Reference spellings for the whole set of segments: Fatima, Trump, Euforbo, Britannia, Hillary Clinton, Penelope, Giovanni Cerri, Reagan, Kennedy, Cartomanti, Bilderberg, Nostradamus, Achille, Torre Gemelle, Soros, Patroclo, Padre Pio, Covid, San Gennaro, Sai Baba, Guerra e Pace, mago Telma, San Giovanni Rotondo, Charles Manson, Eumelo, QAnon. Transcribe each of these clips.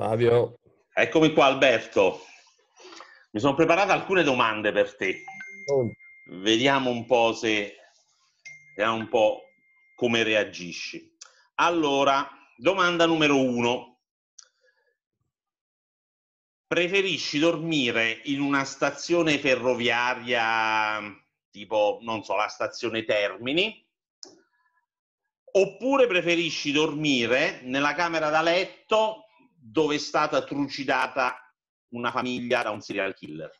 Fabio. Eccomi qua, Alberto. Mi sono preparato alcune domande per te. Vediamo un po' se... Vediamo un po' come reagisci. Allora, domanda numero 1. Preferisci dormire in una stazione ferroviaria tipo, non so, la stazione Termini, oppure preferisci dormire nella camera da letto dove è stata trucidata una famiglia da un serial killer?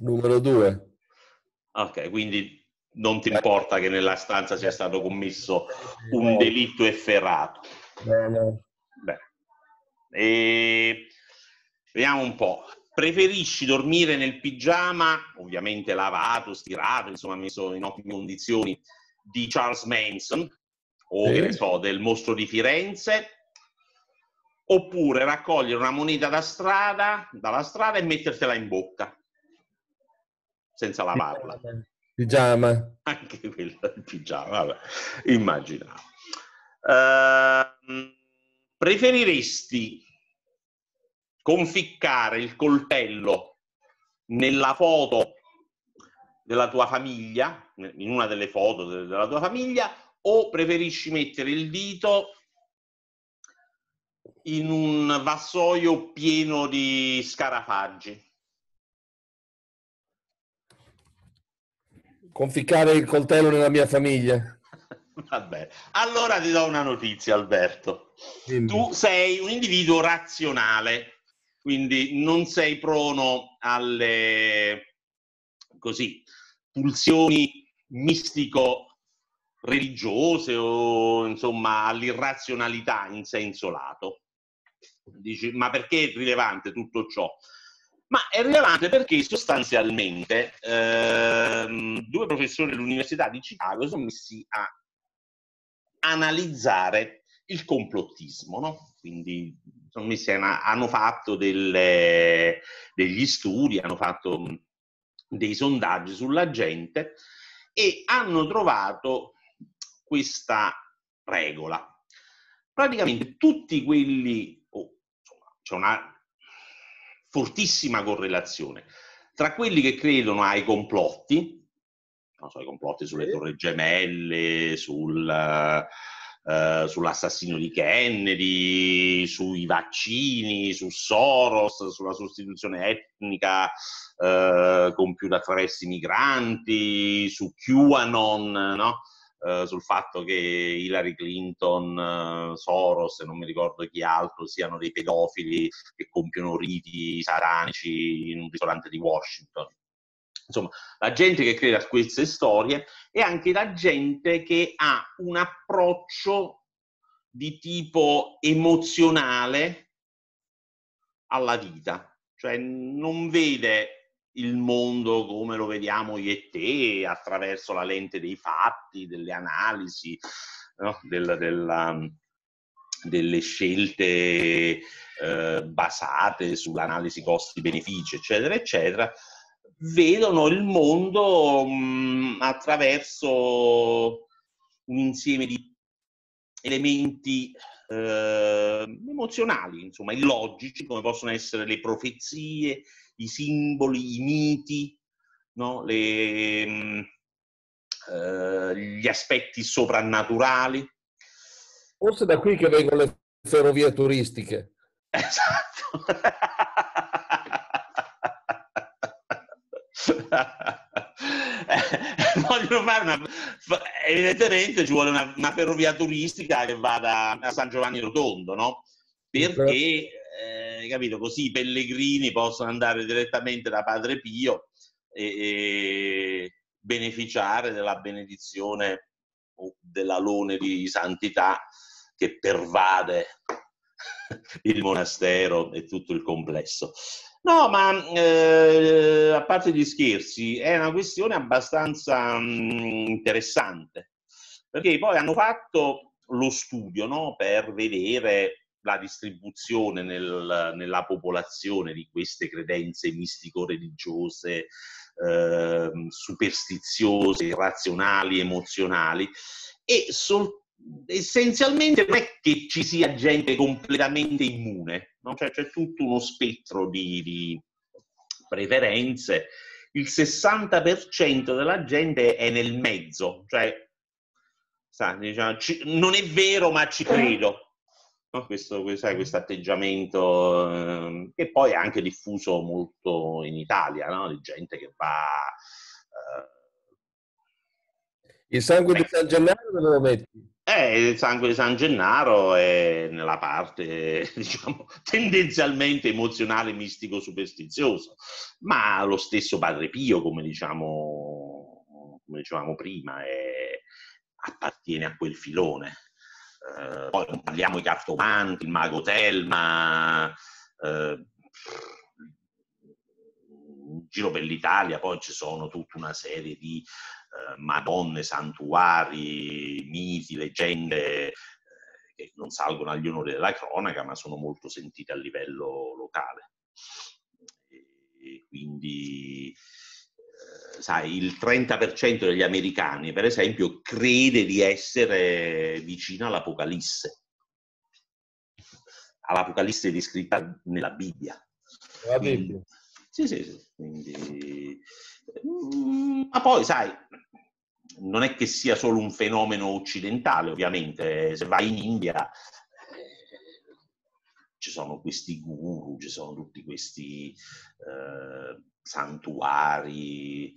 Numero 2. Ok, quindi non ti importa che nella stanza sia stato commesso un delitto efferato. Bene. Bene. E vediamo un po'. Preferisci dormire nel pigiama, ovviamente lavato, stirato, insomma messo in ottime condizioni, di Charles Manson o che ne so, del mostro di Firenze, oppure raccogliere una moneta dalla strada e mettertela in bocca senza lavarla? Pigiama. Anche quello, il pigiama, vabbè, immaginavo. Preferiresti conficcare il coltello nella foto della tua famiglia, in una delle foto della tua famiglia, o preferisci mettere il dito in un vassoio pieno di scarafaggi? Conficcare il coltello nella mia famiglia. Vabbè, allora ti do una notizia, Alberto. Dimmi. Tu sei un individuo razionale, quindi non sei prono alle pulsioni mistico-religiose o insomma all'irrazionalità in senso lato. Dici, ma perché è rilevante tutto ciò? Ma è rilevante perché sostanzialmente due professori dell'Università di Chicago sono messi a analizzare il complottismo, no? Quindi sono messi hanno fatto degli studi, hanno fatto dei sondaggi sulla gente e hanno trovato questa regola. Praticamente tutti quelli... c'è una fortissima correlazione tra quelli che credono ai complotti, non so, i complotti sulle Torre Gemelle, sull'assassino di Kennedy, sui vaccini, su Soros, sulla sostituzione etnica compiuta attraverso i migranti, su QAnon, no? Sul fatto che Hillary Clinton, Soros e non mi ricordo chi altro siano dei pedofili che compiono riti satanici in un ristorante di Washington. Insomma, la gente che crede a queste storie è anche la gente che ha un approccio di tipo emozionale alla vita, cioè non vede il mondo come lo vediamo io e te, attraverso la lente dei fatti, delle analisi, no? Delle scelte basate sull'analisi costi-benefici, eccetera, eccetera. Vedono il mondo attraverso un insieme di elementi emozionali, insomma, illogici, come possono essere le profezie, i simboli, i miti, no? Gli aspetti soprannaturali. Forse da qui che vengono le ferrovie turistiche. Esatto. Voglio fare evidentemente ci vuole una ferrovia turistica che vada a San Giovanni Rotondo, no? Perché... capito? Così i pellegrini possono andare direttamente da Padre Pio e beneficiare della benedizione o dell'alone di santità che pervade il monastero e tutto il complesso. No, ma a parte gli scherzi, è una questione abbastanza interessante, perché poi hanno fatto lo studio, no? Per vedere la distribuzione nella popolazione di queste credenze mistico-religiose, superstiziose, irrazionali, emozionali, e essenzialmente non è che ci sia gente completamente immune, no? Cioè, c'è tutto uno spettro di preferenze. Il 60% della gente è nel mezzo, cioè diciamo, non è vero ma ci credo, no? Questo atteggiamento che poi è anche diffuso molto in Italia, no? Di gente che va... il sangue di San Gennaro dove lo metti? Il sangue di San Gennaro è nella parte, diciamo, tendenzialmente emozionale, mistico, superstizioso, ma lo stesso Padre Pio, come dicevamo prima, appartiene a quel filone. Poi non parliamo di Cartomanti, il mago Telma, in giro per l'Italia poi ci sono tutta una serie di madonne, santuari, miti, leggende che non salgono agli onori della cronaca ma sono molto sentite a livello locale. E quindi sai, il 30% degli americani per esempio crede di essere vicino all'Apocalisse, descritta nella Bibbia. La Bibbia. Sì. Quindi... ma poi, sai, non è che sia solo un fenomeno occidentale, ovviamente. Se vai in India ci sono questi guru, ci sono tutti questi santuari,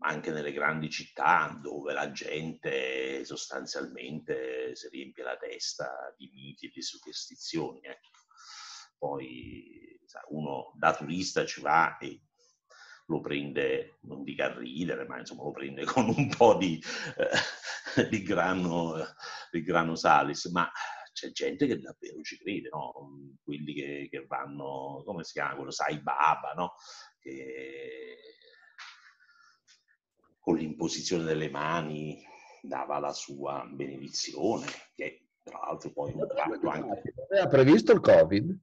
anche nelle grandi città, dove la gente sostanzialmente si riempie la testa di miti e di superstizioni. Poi uno da turista ci va e lo prende, non dica a ridere, ma insomma lo prende con un po' di grano salis, ma c'è gente che davvero ci crede, no? Quelli che vanno, come si chiama quello, Sai Baba, no? Che con l'imposizione delle mani dava la sua benedizione, che tra l'altro poi un tratto anche... Aveva previsto il Covid?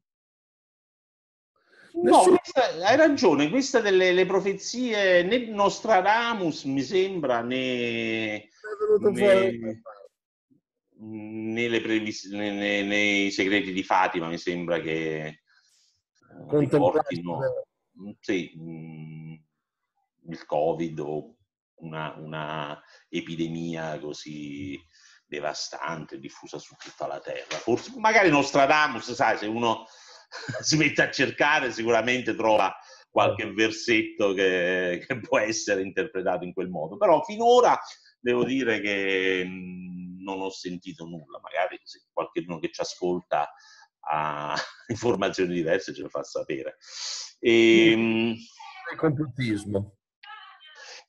No, questa, hai ragione, questa delle profezie, né Nostradamus mi sembra, né i segreti di Fatima mi sembra che riportino il Covid o una epidemia così devastante, diffusa su tutta la terra. Forse, magari Nostradamus, sai, se uno si mette a cercare sicuramente trova qualche versetto che può essere interpretato in quel modo, però finora devo dire che non ho sentito nulla. Magari se qualcuno che ci ascolta ha informazioni diverse ce lo fa sapere. Il complottismo.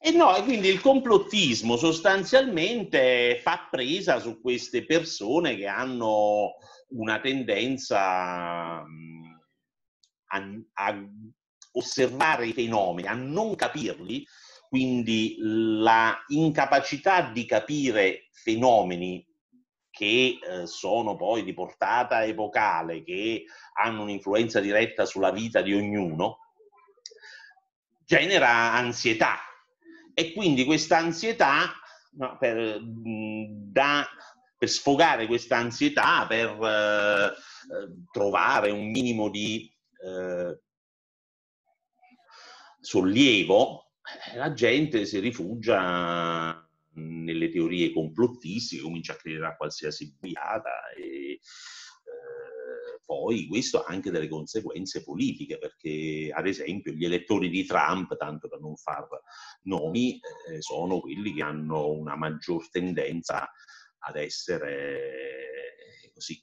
E quindi il complottismo sostanzialmente fa presa su queste persone che hanno una tendenza a osservare i fenomeni, a non capirli, quindi la incapacità di capire fenomeni che sono poi di portata epocale, che hanno un'influenza diretta sulla vita di ognuno, genera ansietà. E quindi questa ansietà, per sfogare questa ansietà, per trovare un minimo di sollievo, la gente si rifugia nelle teorie complottistiche, comincia a credere a qualsiasi boiata e poi questo ha anche delle conseguenze politiche, perché ad esempio gli elettori di Trump, tanto per non far nomi, sono quelli che hanno una maggior tendenza ad essere così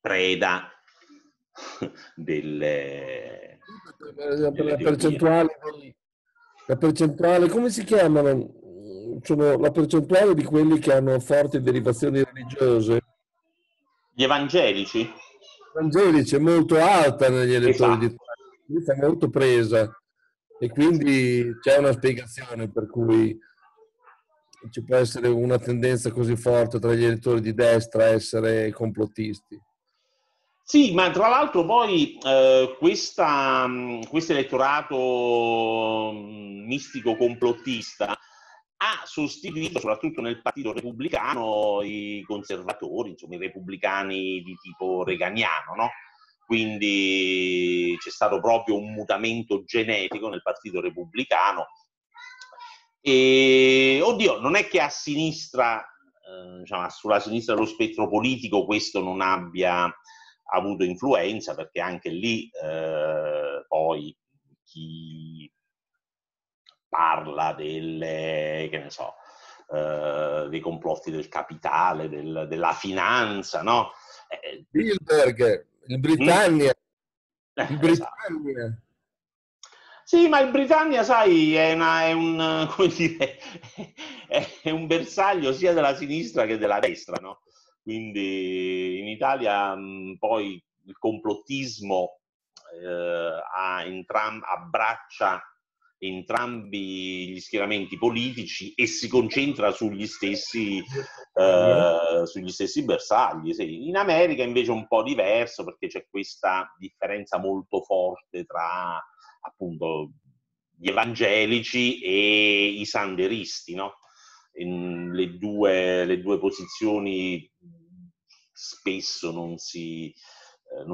preda delle... La percentuale, come si chiamano? Cioè, la percentuale di quelli che hanno forti derivazioni religiose. Gli evangelici? Gli evangelici è molto alta negli elettori di Trump, è molto presa, e quindi c'è una spiegazione per cui ci può essere una tendenza così forte tra gli elettori di destra a essere complottisti. Sì, ma tra l'altro poi questo elettorato mistico complottista ha sostituito soprattutto nel Partito Repubblicano i conservatori, insomma i repubblicani di tipo reaganiano, no? Quindi c'è stato proprio un mutamento genetico nel Partito Repubblicano. E, oddio, non è che a sinistra, diciamo, sulla sinistra dello spettro politico questo non abbia avuto influenza, perché anche lì poi chi parla delle, che ne so, dei complotti del capitale, della finanza, no? Bilderberg, il Britannia. Il Britannia. Sì, ma il Britannia, sai, è un bersaglio sia della sinistra che della destra, no? Quindi in Italia poi il complottismo abbraccia entrambi gli schieramenti politici e si concentra sugli stessi bersagli. Sì. In America invece è un po' diverso, perché c'è questa differenza molto forte tra appunto gli evangelici e i sanderisti, no? Le due posizioni spesso non si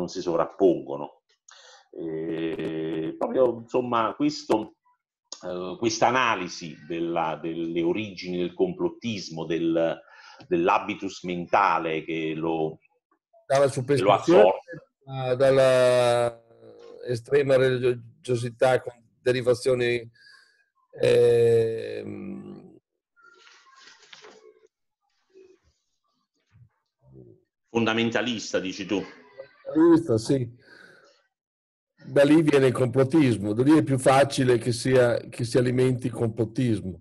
sovrappongono. Proprio insomma questa analisi delle origini del complottismo, dell'habitus mentale che lo assorbe, dalla estrema religiosità con derivazioni fondamentalista, dici tu? Fondamentalista, sì. Da lì viene il complottismo, da lì è più facile che si alimenti il complottismo.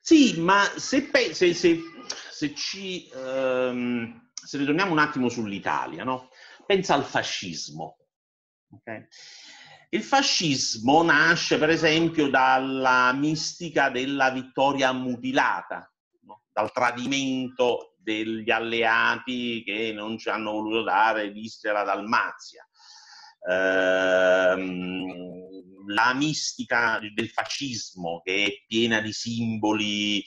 Sì, ma se ritorniamo un attimo sull'Italia, no? Pensa al fascismo. Okay? Il fascismo nasce, per esempio, dalla mistica della vittoria mutilata, no? Dal tradimento degli alleati che non ci hanno voluto dare l'Istria, la Dalmazia. La mistica del fascismo, che è piena di simboli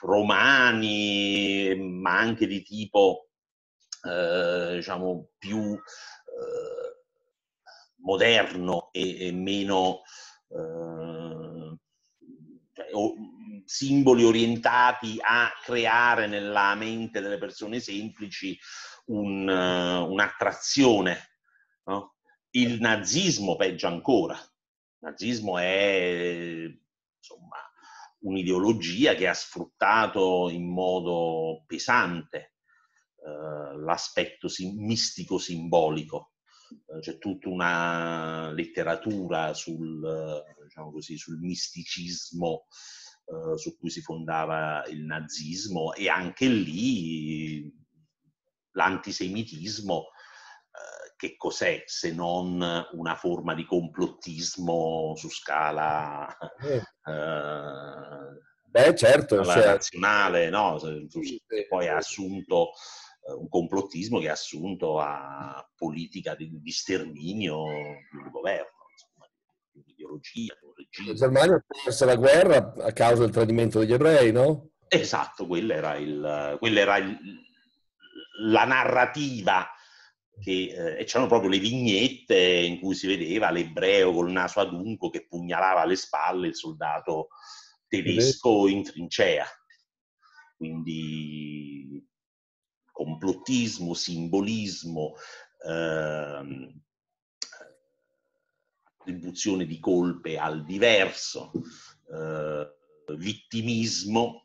romani, ma anche di tipo diciamo più moderno e meno simboli orientati a creare nella mente delle persone semplici un'attrazione, no? Il nazismo peggio ancora. Il nazismo è insomma un'ideologia che ha sfruttato in modo pesante l'aspetto mistico simbolico. C'è tutta una letteratura diciamo così, sul misticismo su cui si fondava il nazismo, e anche lì l'antisemitismo, che cos'è se non una forma di complottismo su scala certo, scala nazionale, no? Poi ha assunto un complottismo che ha assunto a politica di sterminio del governo, insomma, di un'ideologia, di un regime. La Germania ha perso la guerra a causa del tradimento degli ebrei, no? Esatto, quella era la narrativa e c'erano proprio le vignette in cui si vedeva l'ebreo col naso adunco che pugnalava alle spalle il soldato tedesco in trincea. Quindi complottismo, simbolismo, attribuzione di colpe al diverso, vittimismo,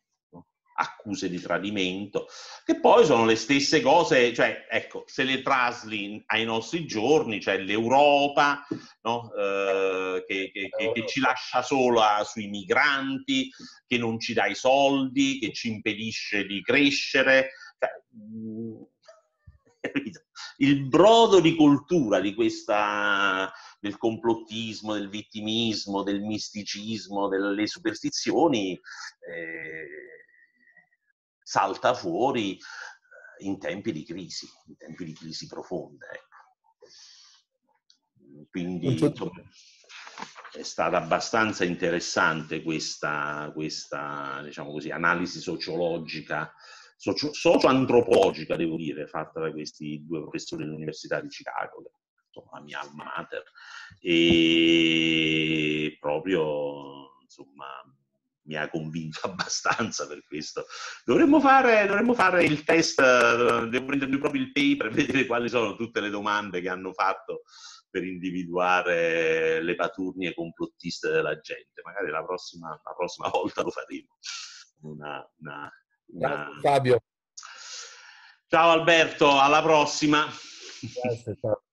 accuse di tradimento, che poi sono le stesse cose, cioè ecco, se le trasli ai nostri giorni, cioè l'Europa, no? Che ci lascia sola sui migranti, che non ci dà i soldi, che ci impedisce di crescere, cioè, il brodo di cultura di questa, del complottismo, del vittimismo, del misticismo, delle superstizioni salta fuori in tempi di crisi profonde. Quindi è stata abbastanza interessante questa diciamo così, analisi sociologica, socio-antropologica, devo dire, fatta da questi due professori dell'Università di Chicago, insomma, la mia alma mater, e proprio, insomma, mi ha convinto abbastanza per questo. Dovremmo fare il test, devo prendermi proprio il paper e vedere quali sono tutte le domande che hanno fatto per individuare le paturnie complottiste della gente. Magari la prossima volta lo faremo. Ciao, Fabio. Ciao Alberto, alla prossima. Grazie, ciao.